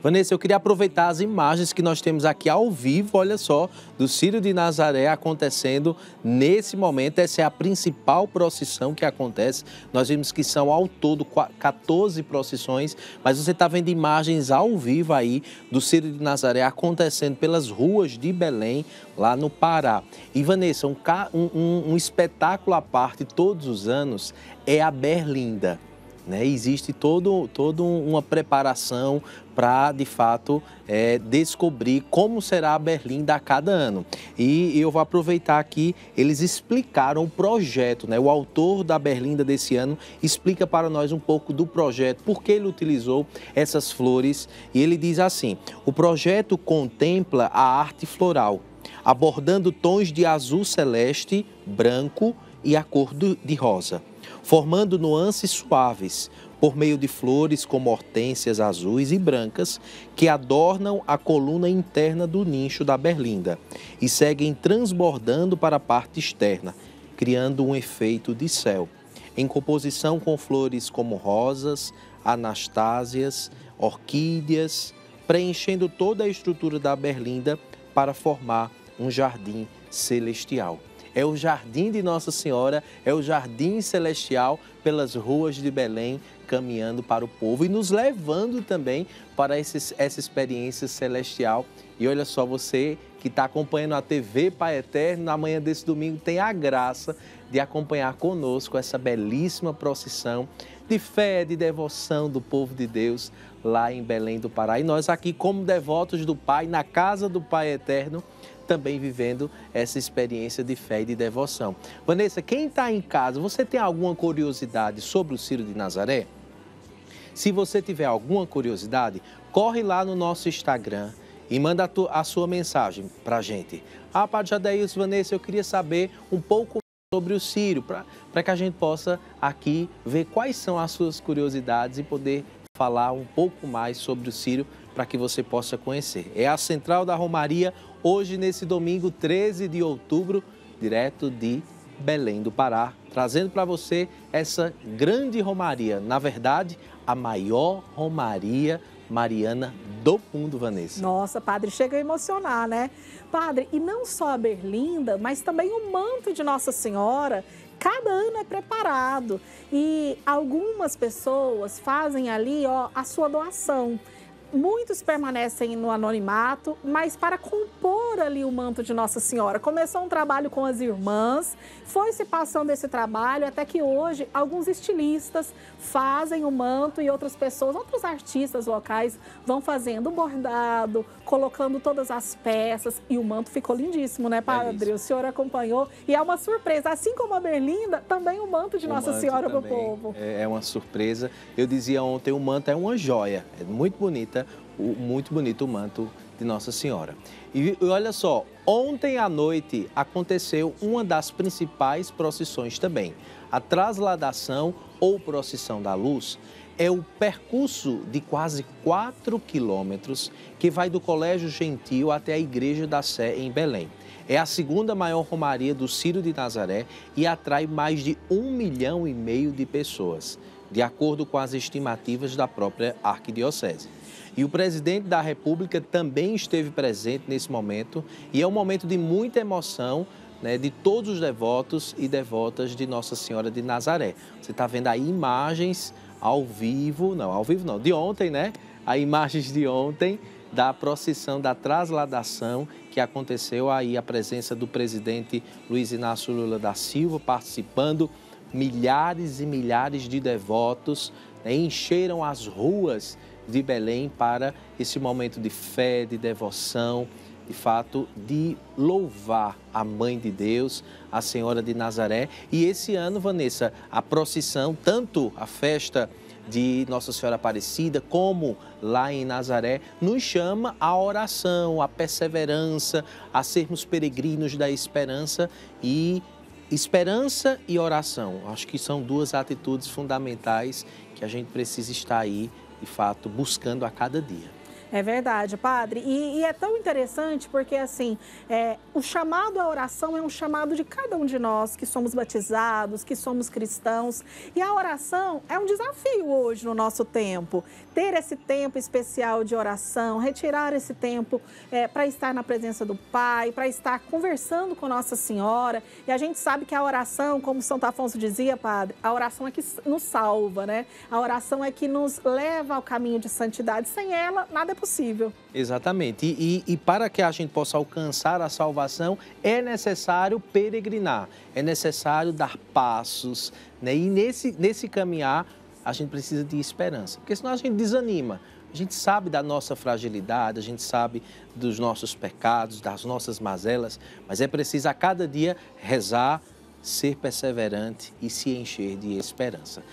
Vanessa, eu queria aproveitar as imagens que nós temos aqui ao vivo, olha só, do Círio de Nazaré acontecendo nesse momento. Essa é a principal procissão que acontece. Nós vimos que são ao todo 14 procissões, mas você está vendo imagens ao vivo aí do Círio de Nazaré acontecendo pelas ruas de Belém, lá no Pará. E Vanessa, um espetáculo à parte todos os anos é a Berlinda. Né? Existe toda uma preparação para, de fato, descobrir como será a Berlinda a cada ano. E eu vou aproveitar aqui, eles explicaram o projeto, né? O autor da Berlinda desse ano explica para nós um pouco do projeto, por que ele utilizou essas flores. E ele diz assim: o projeto contempla a arte floral, abordando tons de azul celeste, branco e a cor de rosa, formando nuances suaves por meio de flores como hortênsias azuis e brancas que adornam a coluna interna do nicho da Berlinda e seguem transbordando para a parte externa, criando um efeito de céu. Em composição com flores como rosas, anastásias, orquídeas, preenchendo toda a estrutura da Berlinda para formar um jardim celestial. É o jardim de Nossa Senhora, é o jardim celestial pelas ruas de Belém, caminhando para o povo e nos levando também para essa experiência celestial. E olha só, você que está acompanhando a TV Pai Eterno, na manhã desse domingo tem a graça de acompanhar conosco essa belíssima procissão de fé, de devoção do povo de Deus lá em Belém do Pará. E nós aqui, como devotos do Pai, na casa do Pai Eterno, também vivendo essa experiência de fé e de devoção. Vanessa, quem está em casa, você tem alguma curiosidade sobre o Círio de Nazaré? Se você tiver alguma curiosidade, corre lá no nosso Instagram e manda a sua mensagem para a gente. Ah, Padre Jadaílson, Vanessa, eu queria saber um pouco sobre o Círio, para que a gente possa aqui ver quais são as suas curiosidades e poder falar um pouco mais sobre o Círio, para que você possa conhecer. É a Central da Romaria, hoje, nesse domingo, 13 de outubro, direto de Belém do Pará, trazendo para você essa grande romaria, na verdade, a maior romaria mariana do mundo, Vanessa. Nossa, padre, chega a emocionar, né? Padre, e não só a Berlinda, mas também o manto de Nossa Senhora, cada ano é preparado e algumas pessoas fazem ali, ó, a sua doação. Muitos permanecem no anonimato, mas para compor ali o manto de Nossa Senhora. Começou um trabalho com as irmãs, foi se passando esse trabalho, até que hoje alguns estilistas fazem o manto e outras pessoas, outros artistas locais vão fazendo o bordado, colocando todas as peças. E o manto ficou lindíssimo, né, padre? É, o senhor acompanhou e é uma surpresa. Assim como a Berlinda, também o manto de Nossa Senhora para o povo. É uma surpresa. Eu dizia ontem, o manto é uma joia, é muito bonita. Muito bonito o manto de Nossa Senhora. E olha só, ontem à noite aconteceu uma das principais procissões também. A trasladação ou procissão da luz é o percurso de quase 4 quilômetros que vai do Colégio Gentil até a Igreja da Sé, em Belém. É a segunda maior romaria do Círio de Nazaré e atrai mais de 1,5 milhão de pessoas, de acordo com as estimativas da própria Arquidiocese. E o presidente da República também esteve presente nesse momento e é um momento de muita emoção, né, de todos os devotos e devotas de Nossa Senhora de Nazaré. Você está vendo aí imagens ao vivo não, de ontem, né? As imagens de ontem da procissão, da trasladação que aconteceu aí, a presença do presidente Luiz Inácio Lula da Silva participando, milhares e milhares de devotos, né, encheram as ruas de Belém para esse momento de fé, de devoção, de fato, de louvar a Mãe de Deus, a Senhora de Nazaré. E esse ano, Vanessa, a procissão, tanto a festa de Nossa Senhora Aparecida, como lá em Nazaré, nos chama à oração, à perseverança, a sermos peregrinos da esperança e... Esperança e oração, acho que são duas atitudes fundamentais que a gente precisa estar aí, de fato, buscando a cada dia. É verdade, padre. E é tão interessante porque, assim, o chamado à oração é um chamado de cada um de nós que somos batizados, que somos cristãos. E a oração é um desafio hoje no nosso tempo. Ter esse tempo especial de oração, retirar esse tempo para estar na presença do Pai, para estar conversando com Nossa Senhora. E a gente sabe que a oração, como Santo Afonso dizia, padre, a oração é que nos salva, né? A oração é que nos leva ao caminho de santidade. Sem ela, nada é possível. Exatamente. E para que a gente possa alcançar a salvação, é necessário peregrinar, é necessário dar passos, né? E nesse caminhar, a gente precisa de esperança, porque senão a gente desanima. A gente sabe da nossa fragilidade, a gente sabe dos nossos pecados, das nossas mazelas, mas é preciso a cada dia rezar, ser perseverante e se encher de esperança.